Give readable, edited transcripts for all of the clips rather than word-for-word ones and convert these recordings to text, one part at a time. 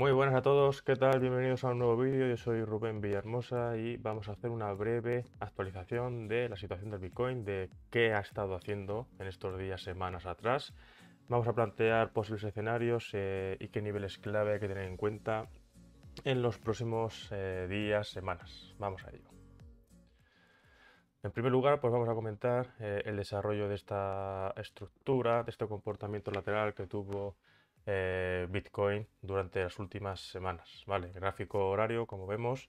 Muy buenas a todos, ¿qué tal? Bienvenidos a un nuevo vídeo. Yo soy Rubén Villahermosa y vamos a hacer una breve actualización de la situación del Bitcoin, de qué ha estado haciendo en estos días, semanas atrás. Vamos a plantear posibles escenarios y qué niveles clave hay que tener en cuenta en los próximos días, semanas. Vamos a ello. En primer lugar, pues vamos a comentar el desarrollo de esta estructura, de este comportamiento lateral que tuvo Bitcoin durante las últimas semanas, ¿vale? Gráfico horario, como vemos,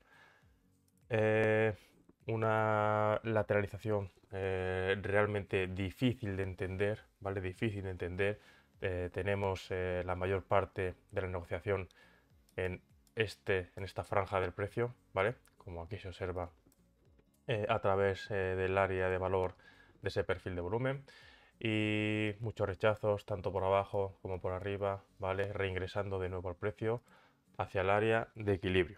una lateralización realmente difícil de entender, ¿vale? Difícil de entender. Tenemos la mayor parte de la negociación en esta franja del precio, ¿vale? Como aquí se observa a través del área de valor de ese perfil de volumen. Y muchos rechazos, tanto por abajo como por arriba, ¿vale? Reingresando de nuevo al precio hacia el área de equilibrio.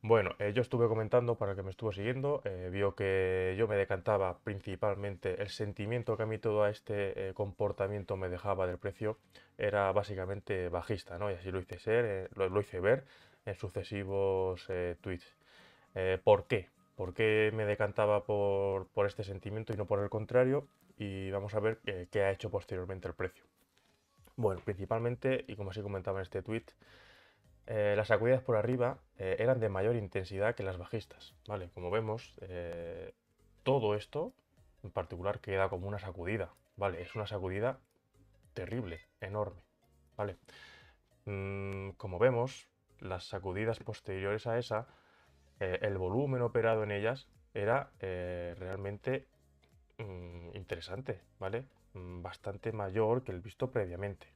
Bueno, yo estuve comentando, para el que me estuvo siguiendo, vio que yo me decantaba principalmente, el sentimiento que a mí todo este comportamiento me dejaba del precio era básicamente bajista, ¿no? Y así lo hice ser, lo hice ver en sucesivos tweets. ¿Por qué? ¿Por qué me decantaba por este sentimiento y no por el contrario? Y vamos a ver qué ha hecho posteriormente el precio. Bueno, principalmente, y como así comentaba en este tweet, las sacudidas por arriba eran de mayor intensidad que las bajistas, ¿vale? Como vemos, todo esto en particular queda como una sacudida, ¿vale? Es una sacudida terrible, enorme, ¿vale? Como vemos, las sacudidas posteriores a esa, el volumen operado en ellas era realmente interesante, ¿vale? Bastante mayor que el visto previamente,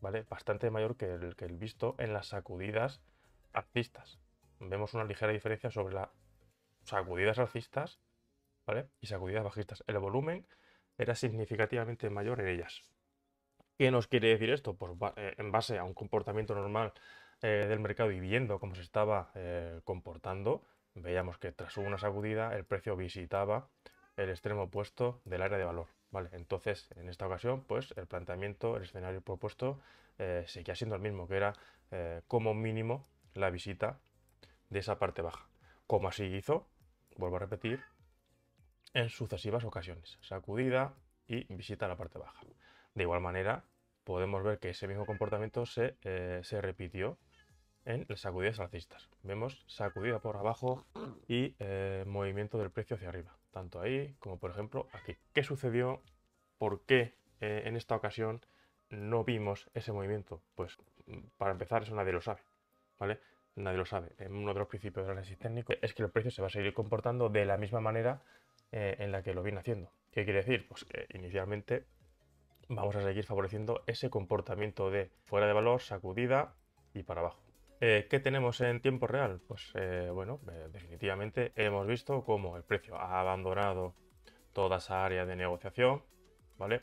¿vale? Bastante mayor que el visto en las sacudidas alcistas. Vemos una ligera diferencia sobre las sacudidas alcistas, ¿vale? Y sacudidas bajistas. El volumen era significativamente mayor en ellas. ¿Qué nos quiere decir esto? Pues en base a un comportamiento normal del mercado y viendo cómo se estaba comportando, veíamos que tras una sacudida el precio visitaba el extremo opuesto del área de valor, ¿vale? Entonces, en esta ocasión, pues el planteamiento, el escenario propuesto seguía siendo el mismo, que era como mínimo la visita de esa parte baja. Como así hizo, vuelvo a repetir, en sucesivas ocasiones, sacudida y visita a la parte baja. De igual manera, podemos ver que ese mismo comportamiento se repitió en las sacudidas alcistas. Vemos sacudida por abajo y movimiento del precio hacia arriba, tanto ahí como por ejemplo aquí. ¿Qué sucedió? ¿Por qué en esta ocasión no vimos ese movimiento? Pues para empezar, eso nadie lo sabe, ¿vale? Nadie lo sabe. Uno de los principios del análisis técnico es que el precio se va a seguir comportando de la misma manera en la que lo viene haciendo. ¿Qué quiere decir? Pues que inicialmente vamos a seguir favoreciendo ese comportamiento de fuera de valor, sacudida y para abajo. ¿Qué tenemos en tiempo real? Pues bueno, definitivamente hemos visto cómo el precio ha abandonado toda esa área de negociación, ¿vale?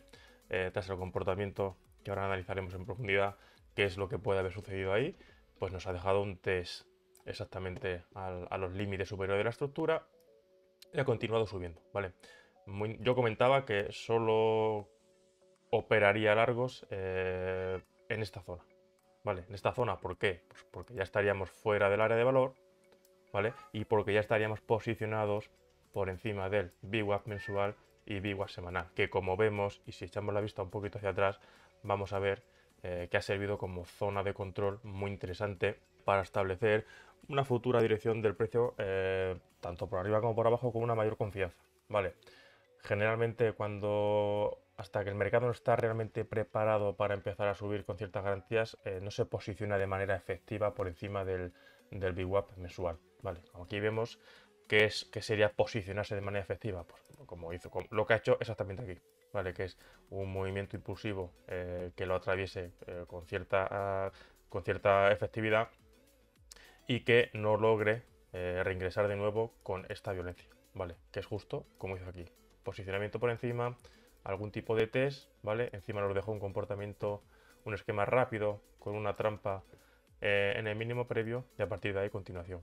Tras el comportamiento que ahora analizaremos en profundidad, qué es lo que puede haber sucedido ahí, pues nos ha dejado un test exactamente a los límites superiores de la estructura y ha continuado subiendo, ¿vale? Yo comentaba que solo operaría largos en esta zona. ¿Vale? En esta zona, ¿por qué? Pues porque ya estaríamos fuera del área de valor, ¿vale? Y porque ya estaríamos posicionados por encima del VWAP mensual y VWAP semanal, que como vemos, y si echamos la vista un poquito hacia atrás, vamos a ver que ha servido como zona de control muy interesante para establecer una futura dirección del precio, tanto por arriba como por abajo, con una mayor confianza, ¿vale? Generalmente hasta que el mercado no está realmente preparado para empezar a subir con ciertas garantías, no se posiciona de manera efectiva por encima del VWAP mensual, ¿vale? Aquí vemos que sería posicionarse de manera efectiva, pues como lo que ha hecho exactamente aquí, ¿vale? Que es un movimiento impulsivo que lo atraviese con cierta efectividad y que no logre reingresar de nuevo con esta violencia, ¿vale? Que es justo como hizo aquí. Posicionamiento por encima, algún tipo de test, ¿vale? Encima nos dejó un comportamiento, un esquema rápido con una trampa en el mínimo previo y a partir de ahí continuación.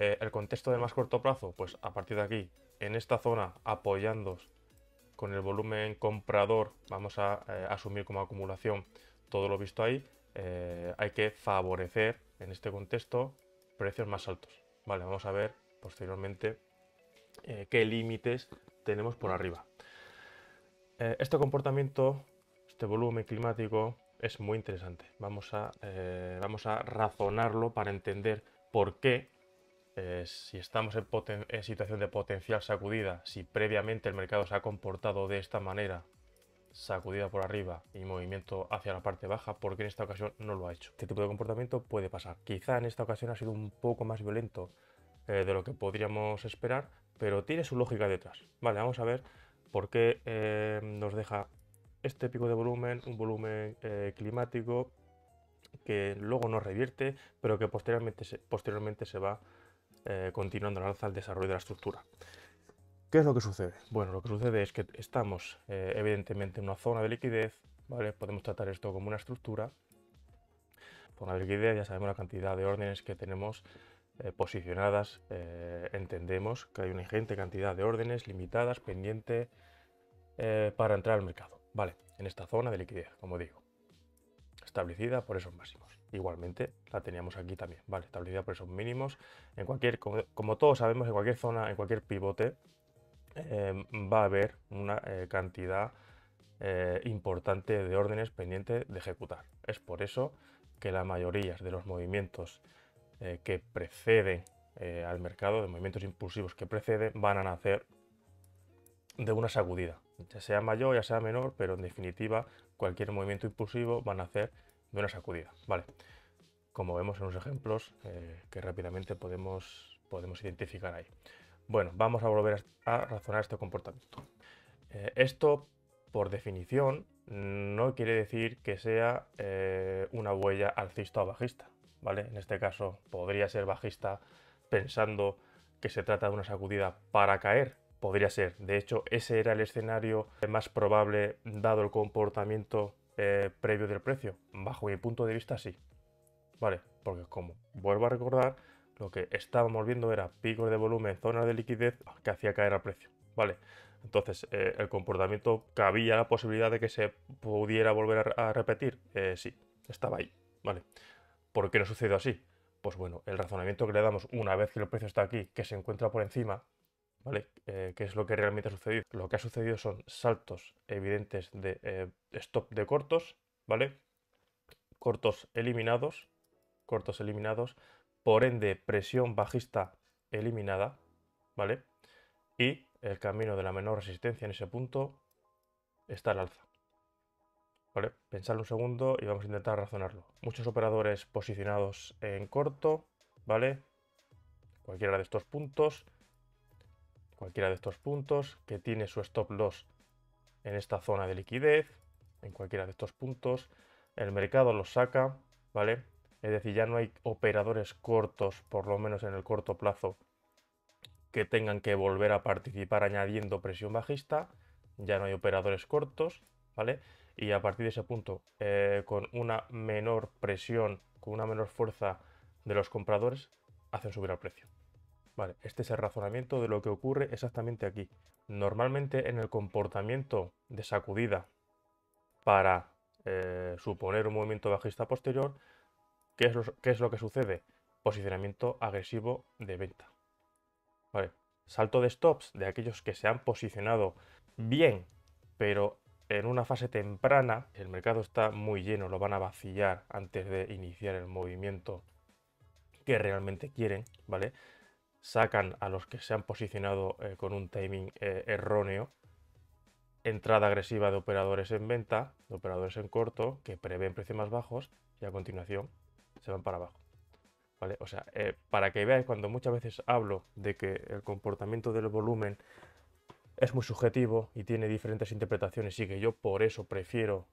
El contexto de más corto plazo, pues a partir de aquí, en esta zona, apoyándos con el volumen comprador, vamos a asumir como acumulación todo lo visto ahí hay que favorecer en este contexto precios más altos. Vale, vamos a ver posteriormente qué límites tenemos por arriba. Este comportamiento, este volumen climático es muy interesante. Vamos a razonarlo para entender por qué, si estamos en situación de potencial sacudida, si previamente el mercado se ha comportado de esta manera, sacudida por arriba y movimiento hacia la parte baja, porque en esta ocasión no lo ha hecho. Este tipo de comportamiento puede pasar. Quizá en esta ocasión ha sido un poco más violento de lo que podríamos esperar, pero tiene su lógica detrás. Vale, vamos a ver por qué nos deja este pico de volumen, un volumen climático que luego no revierte, pero que posteriormente se va continuando la alza al desarrollo de la estructura. ¿Qué es lo que sucede? Bueno, lo que sucede es que estamos evidentemente en una zona de liquidez, ¿vale? Podemos tratar esto como una estructura. Zona de liquidez, ya sabemos la cantidad de órdenes que tenemos posicionadas, entendemos que hay una ingente cantidad de órdenes limitadas, pendiente para entrar al mercado, ¿vale? En esta zona de liquidez, como digo, establecida por esos máximos. Igualmente la teníamos aquí también, ¿vale? Establecida por esos mínimos. En cualquier, como todos sabemos, en cualquier zona, en cualquier pivote, va a haber una cantidad importante de órdenes pendiente de ejecutar. Es por eso que la mayoría de los movimientos que preceden al mercado, de movimientos impulsivos que preceden, van a nacer de una sacudida, ya sea mayor, ya sea menor, pero en definitiva cualquier movimiento impulsivo va a nacer de una sacudida, ¿vale? Como vemos en unos ejemplos que rápidamente podemos identificar ahí. Bueno, vamos a volver a razonar este comportamiento. Esto, por definición, no quiere decir que sea una huella alcista o bajista, ¿vale? En este caso, podría ser bajista pensando que se trata de una sacudida para caer. Podría ser. De hecho, ese era el escenario más probable dado el comportamiento previo del precio. Bajo mi punto de vista, sí. Vale, porque como vuelvo a recordar, lo que estábamos viendo era picos de volumen, zonas de liquidez que hacía caer al precio, ¿vale? Entonces, el comportamiento, ¿cabía la posibilidad de que se pudiera volver a repetir? Sí, estaba ahí, ¿vale? ¿Por qué no sucedió así? Pues bueno, el razonamiento que le damos una vez que el precio está aquí, que se encuentra por encima, ¿vale? ¿Qué es lo que realmente ha sucedido? Lo que ha sucedido son saltos evidentes de stop de cortos, ¿vale? Cortos eliminados, por ende, presión bajista eliminada, ¿vale? Y el camino de la menor resistencia en ese punto está al alza, ¿vale? Pensadlo un segundo y vamos a intentar razonarlo. Muchos operadores posicionados en corto, ¿vale? Cualquiera de estos puntos que tiene su stop loss en esta zona de liquidez, en cualquiera de estos puntos, el mercado los saca, ¿vale? Es decir, ya no hay operadores cortos, por lo menos en el corto plazo, que tengan que volver a participar añadiendo presión bajista. Ya no hay operadores cortos, ¿vale? Y a partir de ese punto, con una menor presión, con una menor fuerza de los compradores, hacen subir el precio. Vale, este es el razonamiento de lo que ocurre exactamente aquí. Normalmente en el comportamiento de sacudida para suponer un movimiento bajista posterior, ¿Qué es lo que sucede? Posicionamiento agresivo de venta. Vale. Salto de stops de aquellos que se han posicionado bien, pero en una fase temprana. El mercado está muy lleno, lo van a vaciar antes de iniciar el movimiento que realmente quieren, ¿vale? Sacan a los que se han posicionado con un timing erróneo. Entrada agresiva de operadores en venta, de operadores en corto, que prevén precios más bajos y a continuación se van para abajo, ¿vale? O sea, para que veáis, cuando muchas veces hablo de que el comportamiento del volumen es muy subjetivo y tiene diferentes interpretaciones y que yo por eso prefiero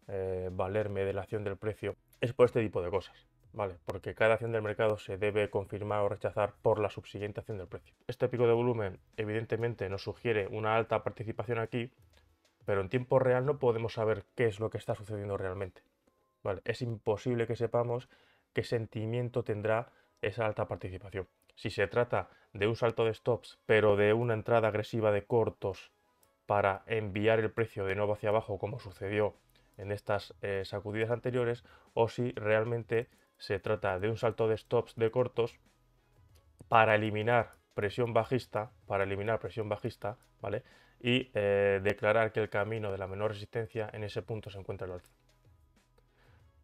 valerme de la acción del precio, es por este tipo de cosas, ¿vale? Porque cada acción del mercado se debe confirmar o rechazar por la subsiguiente acción del precio. Este pico de volumen evidentemente nos sugiere una alta participación aquí, pero en tiempo real no podemos saber qué es lo que está sucediendo realmente, ¿vale? Es imposible que sepamos qué sentimiento tendrá esa alta participación. Si se trata de un salto de stops, pero de una entrada agresiva de cortos para enviar el precio de nuevo hacia abajo, como sucedió en estas sacudidas anteriores, o si realmente se trata de un salto de stops de cortos para eliminar presión bajista, ¿vale? Y declarar que el camino de la menor resistencia en ese punto se encuentra el alza.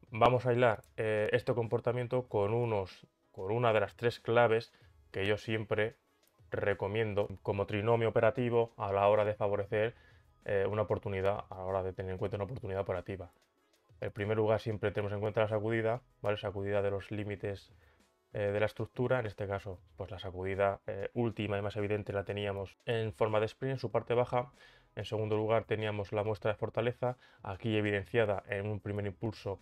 Vamos a hilar este comportamiento con una de las tres claves que yo siempre recomiendo como trinomio operativo a la hora de favorecer una oportunidad, a la hora de tener en cuenta una oportunidad operativa. En primer lugar, siempre tenemos en cuenta la sacudida, ¿vale? Sacudida de los límites de la estructura. En este caso, pues la sacudida última y más evidente la teníamos en forma de sprint en su parte baja. En segundo lugar, teníamos la muestra de fortaleza, aquí evidenciada en un primer impulso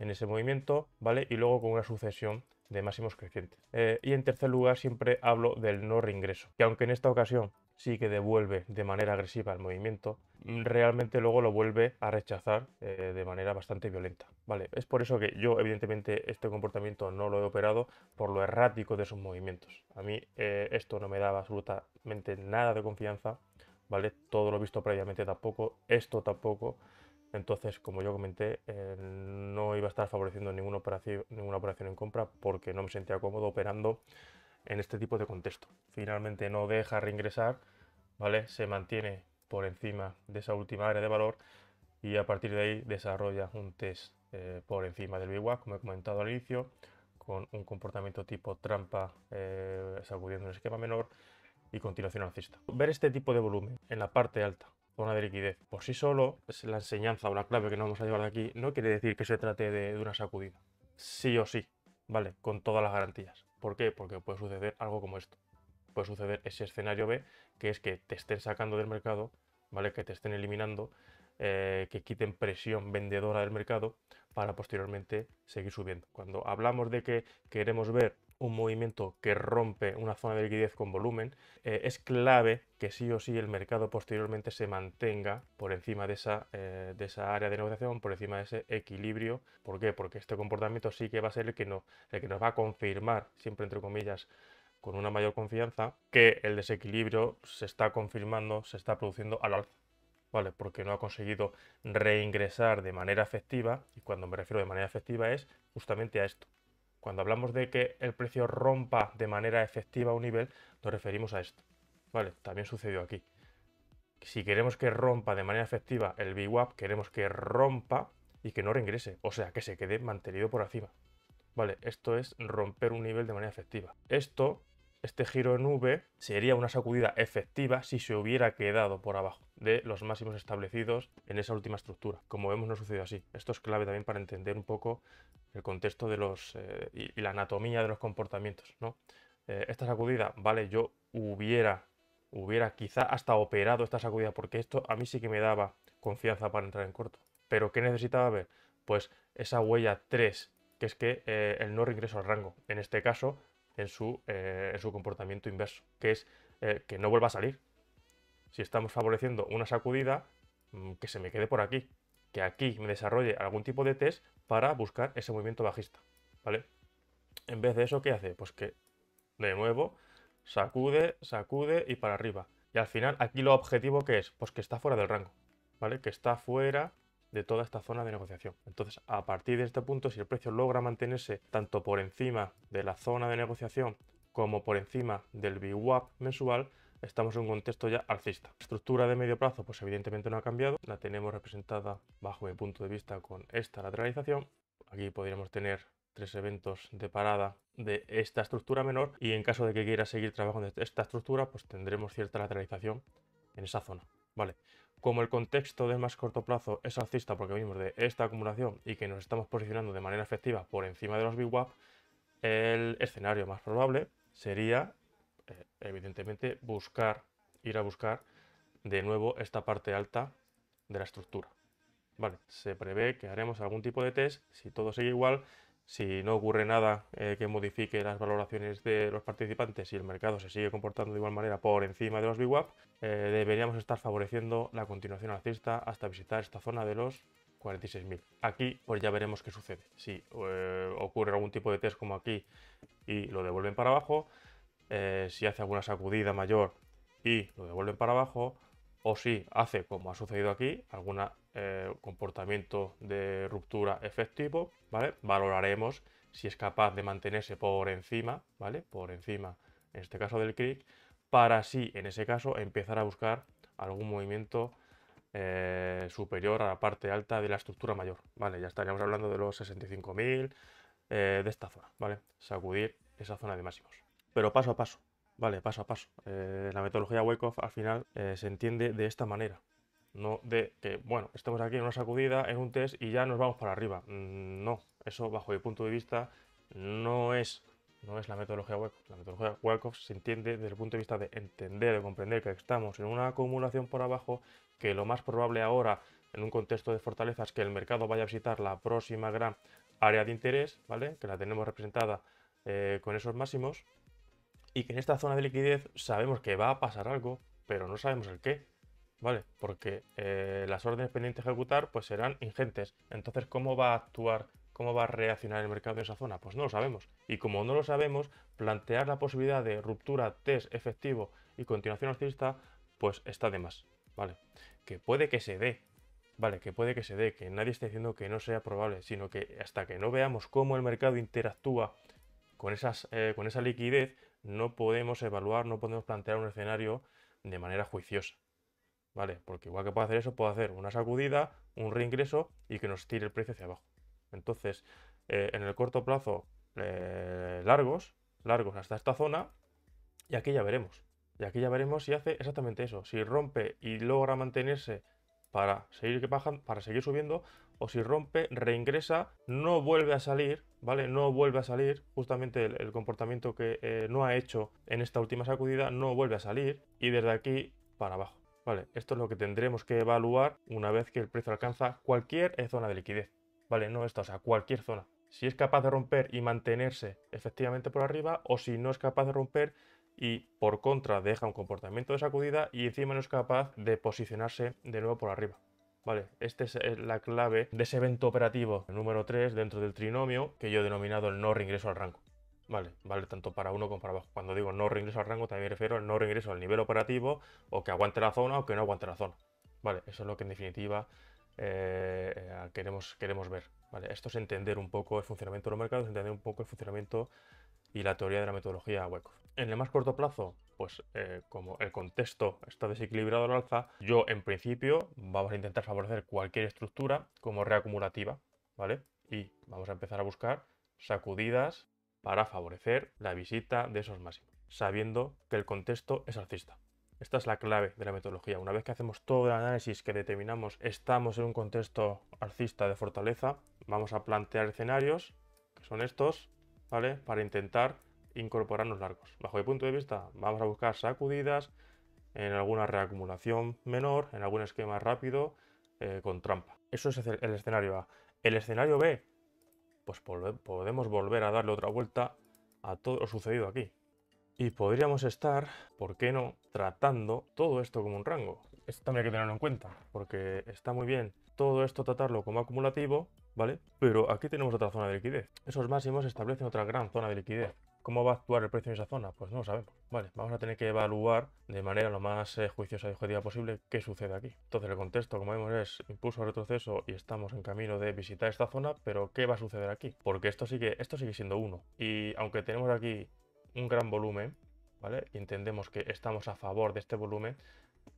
en ese movimiento, ¿vale? Y luego con una sucesión de máximos crecientes. Y en tercer lugar, siempre hablo del no reingreso, que aunque en esta ocasión sí que devuelve de manera agresiva el movimiento, realmente luego lo vuelve a rechazar de manera bastante violenta, ¿vale? Es por eso que yo, evidentemente, este comportamiento no lo he operado por lo errático de sus movimientos. A mí esto no me daba absolutamente nada de confianza, ¿vale? Todo lo visto previamente tampoco, esto tampoco. Entonces, como yo comenté, no iba a estar favoreciendo ninguna operación en compra porque no me sentía cómodo operando en este tipo de contexto. Finalmente no deja reingresar, ¿vale? Se mantiene por encima de esa última área de valor y a partir de ahí desarrolla un test por encima del VWAP, como he comentado al inicio, con un comportamiento tipo trampa, sacudiendo un esquema menor y continuación alcista. Ver este tipo de volumen en la parte alta, zona de liquidez, por sí solo, es la enseñanza o la clave que nos vamos a llevar de aquí. No quiere decir que se trate de una sacudida, sí o sí, ¿vale? Con todas las garantías. ¿Por qué? Porque puede suceder algo como esto. Puede suceder ese escenario B, que es que te estén sacando del mercado, ¿vale? Que te estén eliminando, que quiten presión vendedora del mercado para posteriormente seguir subiendo. Cuando hablamos de que queremos ver un movimiento que rompe una zona de liquidez con volumen, es clave que sí o sí el mercado posteriormente se mantenga por encima de esa área de negociación, por encima de ese equilibrio. ¿Por qué? Porque este comportamiento sí que va a ser el que nos va a confirmar, siempre entre comillas, con una mayor confianza, que el desequilibrio se está confirmando, se está produciendo al alza, ¿vale? Porque no ha conseguido reingresar de manera efectiva, y cuando me refiero de manera efectiva es justamente a esto. Cuando hablamos de que el precio rompa de manera efectiva un nivel, nos referimos a esto, ¿vale? También sucedió aquí. Si queremos que rompa de manera efectiva el VWAP, queremos que rompa y que no reingrese, o sea, que se quede mantenido por encima, ¿vale? Esto es romper un nivel de manera efectiva. Este giro en V sería una sacudida efectiva si se hubiera quedado por abajo de los máximos establecidos en esa última estructura. Como vemos, no sucedió así. Esto es clave también para entender un poco el contexto de los y la anatomía de los comportamientos, ¿no? Esta sacudida, ¿vale? Yo hubiera quizá hasta operado esta sacudida, porque esto a mí sí que me daba confianza para entrar en corto. ¿Pero qué necesitaba ver? Pues esa huella 3, que es que el no reingreso al rango. En este caso, en su comportamiento inverso, que es que no vuelva a salir. Si estamos favoreciendo una sacudida, que se me quede por aquí, que aquí me desarrolle algún tipo de test para buscar ese movimiento bajista, ¿vale? En vez de eso, ¿qué hace? Pues que de nuevo sacude y para arriba. Y al final, aquí lo objetivo, ¿qué es? Pues que está fuera del rango, ¿vale? Que está fuera de toda esta zona de negociación. Entonces, a partir de este punto, si el precio logra mantenerse tanto por encima de la zona de negociación como por encima del VWAP mensual, estamos en un contexto ya alcista. La estructura de medio plazo, pues evidentemente no ha cambiado. La tenemos representada bajo mi punto de vista con esta lateralización. Aquí podríamos tener tres eventos de parada de esta estructura menor, y en caso de que quiera seguir trabajando esta estructura, pues tendremos cierta lateralización en esa zona, ¿vale? Como el contexto del más corto plazo es alcista porque venimos de esta acumulación y que nos estamos posicionando de manera efectiva por encima de los VWAP, el escenario más probable sería, evidentemente, ir a buscar de nuevo esta parte alta de la estructura, ¿vale? Se prevé que haremos algún tipo de test. Si todo sigue igual, si no ocurre nada que modifique las valoraciones de los participantes y el mercado se sigue comportando de igual manera por encima de los VWAP, deberíamos estar favoreciendo la continuación alcista hasta visitar esta zona de los 46.000. Aquí pues ya veremos qué sucede. Si ocurre algún tipo de test como aquí y lo devuelven para abajo, si hace alguna sacudida mayor y lo devuelven para abajo, o si hace, como ha sucedido aquí, algún comportamiento de ruptura efectivo, ¿vale? Valoraremos si es capaz de mantenerse por encima, ¿vale? Por encima, en este caso del CRIC, para así, en ese caso, empezar a buscar algún movimiento superior a la parte alta de la estructura mayor, ¿vale? Ya estaríamos hablando de los 65.000, de esta zona, ¿vale? Sacudir esa zona de máximos. Pero paso a paso, ¿vale? Paso a paso. La metodología Wyckoff al final se entiende de esta manera. No de que, bueno, estamos aquí en una sacudida, en un test y ya nos vamos para arriba. No, eso bajo mi punto de vista no es la metodología Wyckoff. La metodología Wyckoff se entiende desde el punto de vista de entender, de comprender que estamos en una acumulación por abajo, que lo más probable ahora, en un contexto de fortalezas, que el mercado vaya a visitar la próxima gran área de interés, ¿vale? Que la tenemos representada con esos máximos, y que en esta zona de liquidez sabemos que va a pasar algo, pero no sabemos el qué, ¿vale? Porque las órdenes pendientes de ejecutar pues serán ingentes. Entonces, ¿cómo va a actuar? ¿Cómo va a reaccionar el mercado en esa zona? Pues no lo sabemos. Y como no lo sabemos, plantear la posibilidad de ruptura, test efectivo y continuación alcista, pues está de más, ¿vale? Que puede que se dé, ¿vale? Que puede que se dé, que nadie esté diciendo que no sea probable, sino que hasta que no veamos cómo el mercado interactúa con esa liquidez, no podemos evaluar, no podemos plantear un escenario de manera juiciosa, ¿vale? Porque igual que puedo hacer eso, puedo hacer una sacudida, un reingreso y que nos tire el precio hacia abajo. Entonces, en el corto plazo, largos hasta esta zona, y aquí ya veremos. Y aquí ya veremos si hace exactamente eso, si rompe y logra mantenerse para seguir bajando, para seguir subiendo, o si rompe, reingresa, no vuelve a salir, ¿vale? No vuelve a salir, justamente el comportamiento que no ha hecho en esta última sacudida, no vuelve a salir, y desde aquí para abajo, ¿vale? Esto es lo que tendremos que evaluar una vez que el precio alcanza cualquier zona de liquidez, ¿vale? No esta, o sea, cualquier zona. Si es capaz de romper y mantenerse efectivamente por arriba, o si no es capaz de romper y por contra deja un comportamiento de sacudida y encima no es capaz de posicionarse de nuevo por arriba, ¿vale? Esta es la clave de ese evento operativo número 3 dentro del trinomio que yo he denominado el no reingreso al rango, ¿vale? Vale tanto para uno como para abajo. Cuando digo no reingreso al rango también me refiero al no reingreso al nivel operativo, o que aguante la zona o que no aguante la zona, ¿vale? Eso es lo que en definitiva queremos ver, ¿vale? Esto es entender un poco el funcionamiento de los mercados, entender un poco el funcionamiento y la teoría de la metodología Wyckoff. En el más corto plazo, pues como el contexto está desequilibrado al alza, yo en principio vamos a intentar favorecer cualquier estructura como reacumulativa, ¿vale? Y vamos a empezar a buscar sacudidas para favorecer la visita de esos máximos, sabiendo que el contexto es alcista. Esta es la clave de la metodología. Una vez que hacemos todo el análisis, que determinamos estamos en un contexto alcista de fortaleza, vamos a plantear escenarios, que son estos, ¿vale? Para intentar incorporarnos largos. Bajo mi punto de vista, vamos a buscar sacudidas en alguna reacumulación menor, en algún esquema rápido, con trampa. Eso es el escenario A. El escenario B, pues podemos volver a darle otra vuelta a todo lo sucedido aquí. Y podríamos estar, ¿por qué no?, tratando todo esto como un rango. Esto también hay que tenerlo en cuenta, porque está muy bien todo esto tratarlo como acumulativo, ¿vale? Pero aquí tenemos otra zona de liquidez. Esos máximos establecen otra gran zona de liquidez. ¿Cómo va a actuar el precio en esa zona? Pues no lo sabemos, ¿vale? Vamos a tener que evaluar de manera lo más juiciosa y objetiva posible qué sucede aquí. Entonces el contexto, como vemos, es impulso, retroceso y estamos en camino de visitar esta zona, pero ¿qué va a suceder aquí? Porque esto sigue siendo uno. Y aunque tenemos aquí un gran volumen, ¿vale? Y entendemos que estamos a favor de este volumen,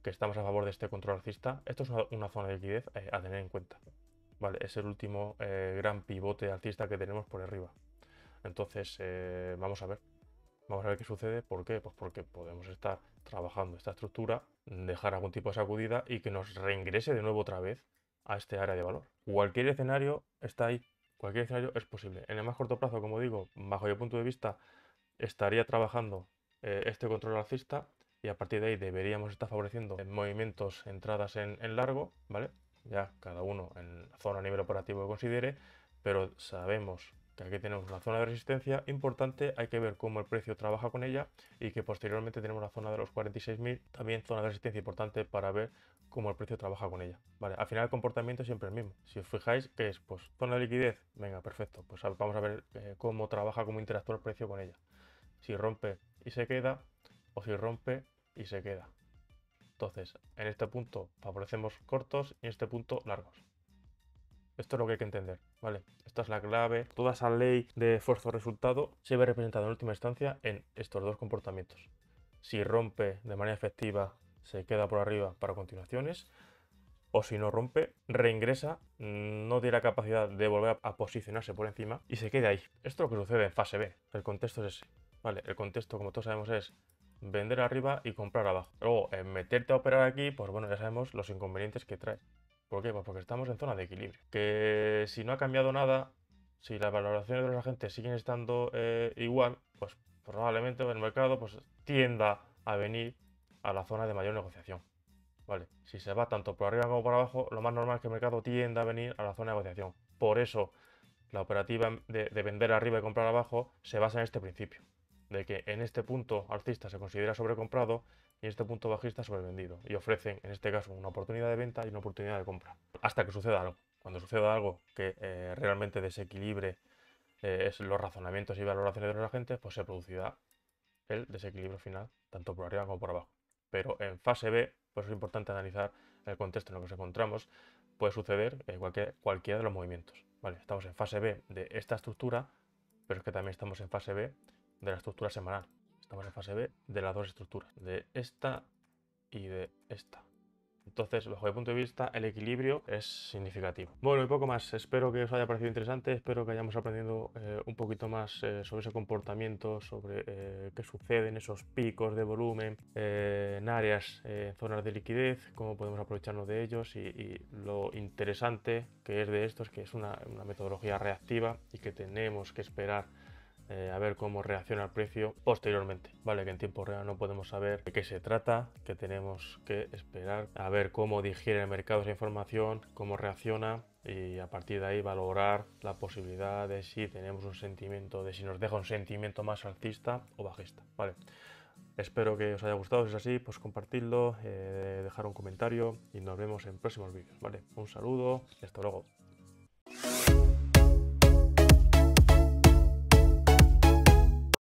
que estamos a favor de este control alcista, esto es una zona de liquidez a tener en cuenta, ¿vale? Es el último gran pivote alcista que tenemos por arriba. Entonces vamos a ver qué sucede. ¿Por qué? Pues porque podemos estar trabajando esta estructura, dejar algún tipo de sacudida y que nos reingrese de nuevo otra vez a este área de valor. Cualquier escenario está ahí, cualquier escenario es posible. En el más corto plazo, como digo, bajo mi punto de vista, estaría trabajando este control alcista y a partir de ahí deberíamos estar favoreciendo movimientos, entradas en largo, ¿vale? Ya cada uno en la zona a nivel operativo que considere, pero sabemos que aquí tenemos una zona de resistencia importante, hay que ver cómo el precio trabaja con ella, y que posteriormente tenemos la zona de los 46.000, también zona de resistencia importante para ver cómo el precio trabaja con ella, ¿vale? Al final el comportamiento es siempre el mismo. Si os fijáis, que es pues zona de liquidez, venga, perfecto, pues vamos a ver cómo trabaja, cómo interactúa el precio con ella. Si rompe y se queda, o si rompe y se queda, Entonces, en este punto favorecemos cortos y en este punto largos. Esto es lo que hay que entender, ¿vale? Esta es la clave. Toda esa ley de esfuerzo-resultado se ve representada en última instancia en estos dos comportamientos. Si rompe de manera efectiva, se queda por arriba para continuaciones. O si no rompe, reingresa, no tiene la capacidad de volver a posicionarse por encima y se queda ahí. Esto es lo que sucede en fase B. El contexto es ese, ¿vale? El contexto, como todos sabemos, es vender arriba y comprar abajo. Luego, meterte a operar aquí, pues bueno, ya sabemos los inconvenientes que trae. ¿Por qué? Pues porque estamos en zona de equilibrio. Que si no ha cambiado nada, si las valoraciones de los agentes siguen estando igual, pues probablemente el mercado pues, tienda a venir a la zona de mayor negociación. Vale, si se va tanto por arriba como por abajo, lo más normal es que el mercado tienda a venir a la zona de negociación. Por eso, la operativa de vender arriba y comprar abajo se basa en este principio. De que en este punto alcista se considera sobrecomprado y en este punto bajista sobrevendido. Y ofrecen, en este caso, una oportunidad de venta y una oportunidad de compra. Hasta que suceda algo. Cuando suceda algo que realmente desequilibre los razonamientos y valoraciones de los agentes, pues se producirá el desequilibrio final, tanto por arriba como por abajo. Pero en fase B, por eso es importante analizar el contexto en el que nos encontramos. Puede suceder cualquiera de los movimientos. Vale, estamos en fase B de esta estructura, pero es que también estamos en fase B de la estructura semanal. Estamos en fase B de las dos estructuras, de esta y de esta. Entonces, bajo mi punto de vista, el equilibrio es significativo. Bueno, y poco más. Espero que os haya parecido interesante. Espero que hayamos aprendido un poquito más sobre ese comportamiento, sobre qué sucede en esos picos de volumen, en áreas, en zonas de liquidez, cómo podemos aprovecharnos de ellos y lo interesante que es de esto es que es una metodología reactiva y que tenemos que esperar a ver cómo reacciona el precio posteriormente, ¿vale? Que en tiempo real no podemos saber de qué se trata, que tenemos que esperar a ver cómo digiere el mercado esa información, cómo reacciona y a partir de ahí valorar la posibilidad de si tenemos un sentimiento, de si nos deja un sentimiento más alcista o bajista, ¿vale? Espero que os haya gustado, si es así, pues compartidlo, dejar un comentario y nos vemos en próximos vídeos, ¿vale? Un saludo y hasta luego.